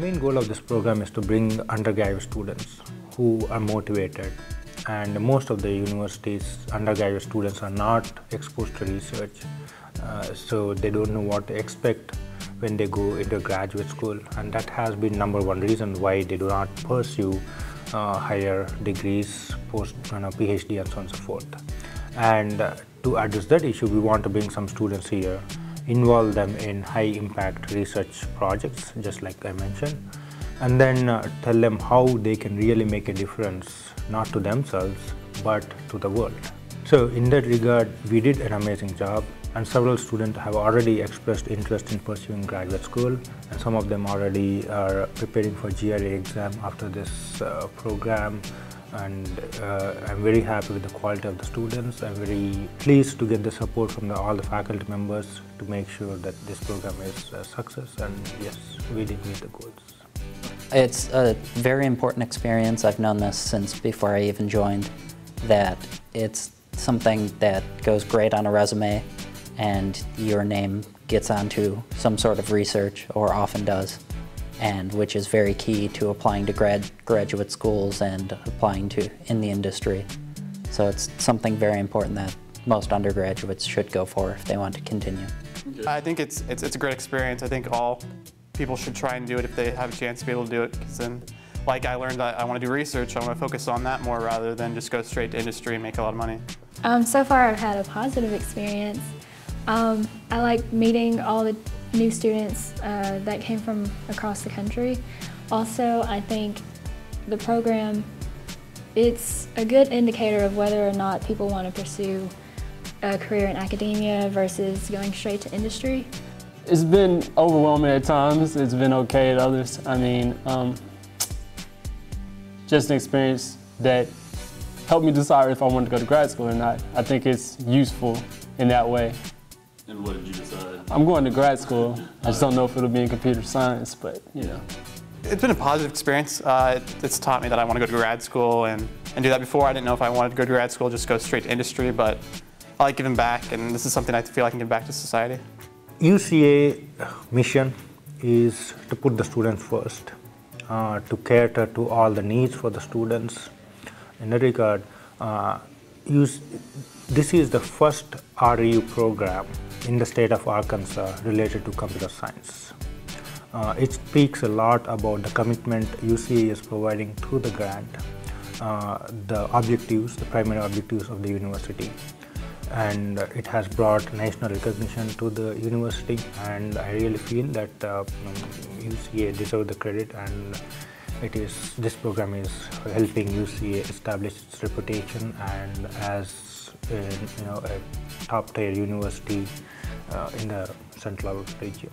The main goal of this program is to bring undergraduate students who are motivated, and most of the universities' undergraduate students are not exposed to research, so they don't know what to expect when they go into graduate school, and that has been number one reason why they do not pursue higher degrees, PhD and so on and so forth. And to address that issue, we want to bring some students here, involve them in high impact research projects, just like I mentioned, and then tell them how they can really make a difference, not to themselves, but to the world. So in that regard, we did an amazing job, and several students have already expressed interest in pursuing graduate school, and some of them already are preparing for GRE exam after this program, and I'm very happy with the quality of the students. I'm very pleased to get the support from all the faculty members to make sure that this program is a success, and yes, we did meet the goals. It's a very important experience. I've known this since before I even joined, that it's something that goes great on a resume, and your name gets onto some sort of research, or often does, and which is very key to applying to graduate schools and applying to in the industry. So it's something very important that most undergraduates should go for if they want to continue. I think it's a great experience. I think all people should try and do it if they have a chance to be able to do it, because then, like I learned, I want to do research. I want to focus on that more rather than just go straight to industry and make a lot of money. So far I've had a positive experience. I like meeting all the new students that came from across the country. Also, I think the program, it's a good indicator of whether or not people want to pursue a career in academia versus going straight to industry. It's been overwhelming at times, it's been okay at others. I mean, just an experience that helped me decide if I wanted to go to grad school or not. I think it's useful in that way. And what did you decide? I'm going to grad school. I just don't know if it'll be in computer science, but you know. It's been a positive experience. It's taught me that I want to go to grad school and do that. Before, I didn't know if I wanted to go to grad school, just go straight to industry, but I like giving back, and this is something I feel I can give back to society. UCA mission is to put the students first, to cater to all the needs for the students. In that regard, this is the first REU program in the state of Arkansas related to computer science. It speaks a lot about the commitment UCA is providing through the grant, the primary objectives of the university. And it has brought national recognition to the university, and I really feel that UCA deserves the credit, and this program is helping UCA establish its reputation and as a top-tier university in the Central region.